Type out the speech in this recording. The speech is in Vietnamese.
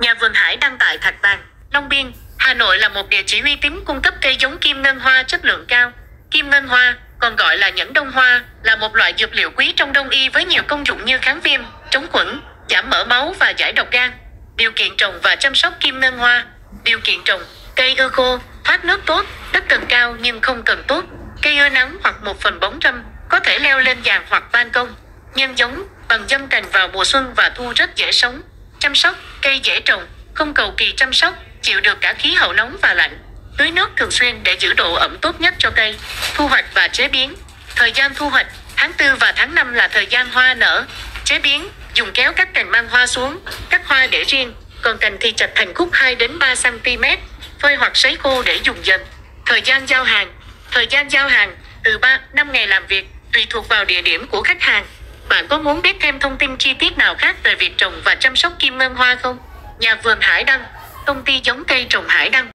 Nhà vườn Hải Đăng tại Thạch Bàn, Long Biên, Hà Nội là một địa chỉ uy tín cung cấp cây giống Kim Ngân Hoa chất lượng cao. Kim Ngân Hoa, còn gọi là Nhẫn Đông Hoa, là một loại dược liệu quý trong Đông Y với nhiều công dụng như kháng viêm, chống khuẩn, giảm mỡ máu và giải độc gan. Điều kiện trồng và chăm sóc Kim Ngân Hoa. Điều kiện trồng: cây ưa khô, thoát nước tốt, đất cần cao nhưng không cần tốt, cây ưa nắng hoặc một phần bóng râm, có thể leo lên giàn hoặc ban công. Nhân giống: bằng dâm cành vào mùa xuân và thu rất dễ sống. Chăm sóc: cây dễ trồng, không cầu kỳ chăm sóc, chịu được cả khí hậu nóng và lạnh. Tưới nước thường xuyên để giữ độ ẩm tốt nhất cho cây. Thu hoạch và chế biến. Thời gian thu hoạch: tháng 4 và tháng 5 là thời gian hoa nở. Chế biến: dùng kéo cắt cành mang hoa xuống, cắt hoa để riêng, còn cành thì chặt thành khúc 2 đến 3 cm, phơi hoặc sấy khô để dùng dần. Thời gian giao hàng. Thời gian giao hàng từ 3-5 ngày làm việc, tùy thuộc vào địa điểm của khách hàng. Bạn có muốn biết thêm thông tin chi tiết nào khác về việc trồng và chăm sóc Kim Ngân Hoa không? Nhà vườn Hải Đăng, công ty giống cây trồng Hải Đăng.